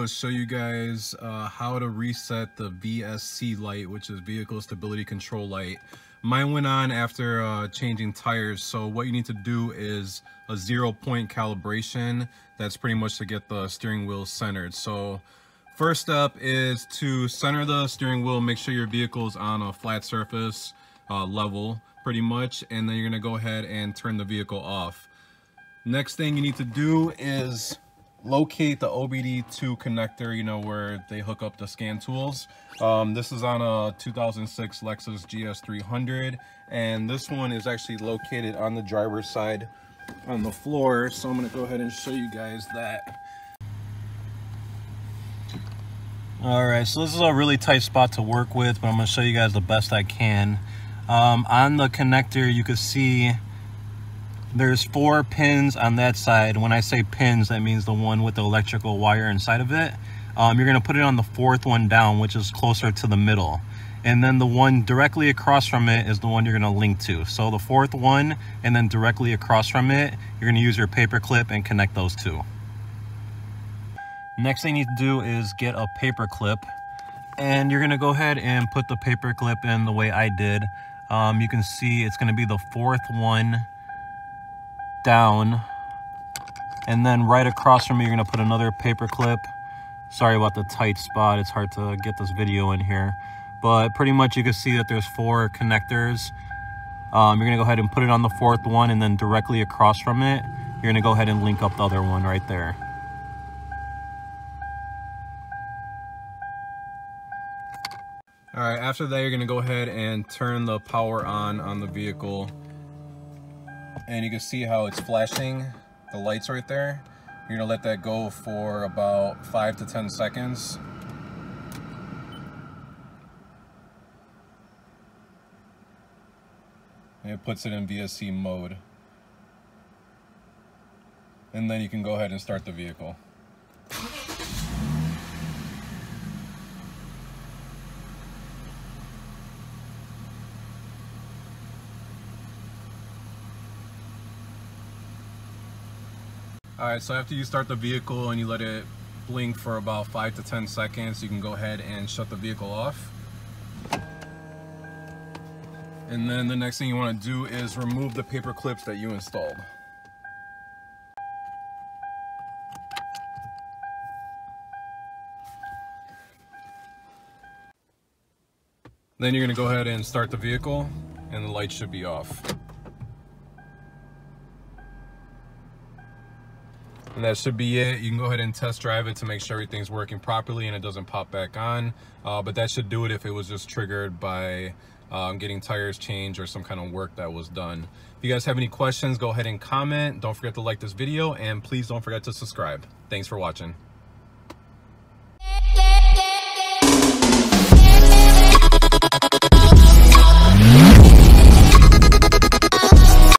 going to show you guys how to reset the VSC light, which is Vehicle Stability Control light. Mine went on after changing tires, so what you need to do is a 0-point calibration. That's pretty much to get the steering wheel centered. So first step is to center the steering wheel, make sure your vehicle's on a flat surface level pretty much, and then you're going to go ahead and turn the vehicle off. Next thing you need to do is locate the OBD2 connector, you know, where they hook up the scan tools. This is on a 2006 Lexus GS300, and this one is actually located on the driver's side on the floor. So I'm going to go ahead and show you guys that. All right, so this is a really tight spot to work with, but I'm going to show you guys the best I can. On the connector, you can see there's 4 pins on that side. When I say pins, that means the one with the electrical wire inside of it. You're going to put it on the 4th one down, which is closer to the middle. And then the one directly across from it is the one you're going to link to. So the 4th one, and then directly across from it, you're going to use your paper clip and connect those two. Next thing you need to do is get a paper clip. And you're going to go ahead and put the paper clip in the way I did. You can see it's going to be the 4th one down, and then right across from me you're going to put another paper clip. Sorry about the tight spot, it's hard to get this video in here, but pretty much you can see that there's 4 connectors. You're going to go ahead and put it on the 4th one, and then directly across from it you're going to go ahead and link up the other one right there. All right, after that you're going to go ahead and turn the power on the vehicle. And you can see how it's flashing, the lights right there. You're gonna let that go for about 5 to 10 seconds. And it puts it in VSC mode. And then you can go ahead and start the vehicle. Alright, so after you start the vehicle and you let it blink for about 5 to 10 seconds, you can go ahead and shut the vehicle off. And then the next thing you want to do is remove the paper clips that you installed. Then you're going to go ahead and start the vehicle, and the light should be off. And that should be it. You can go ahead and test drive it to make sure everything's working properly and it doesn't pop back on. But that should do it if it was just triggered by getting tires changed or some kind of work that was done. If you guys have any questions, go ahead and comment. Don't forget to like this video, and please don't forget to subscribe. Thanks for watching.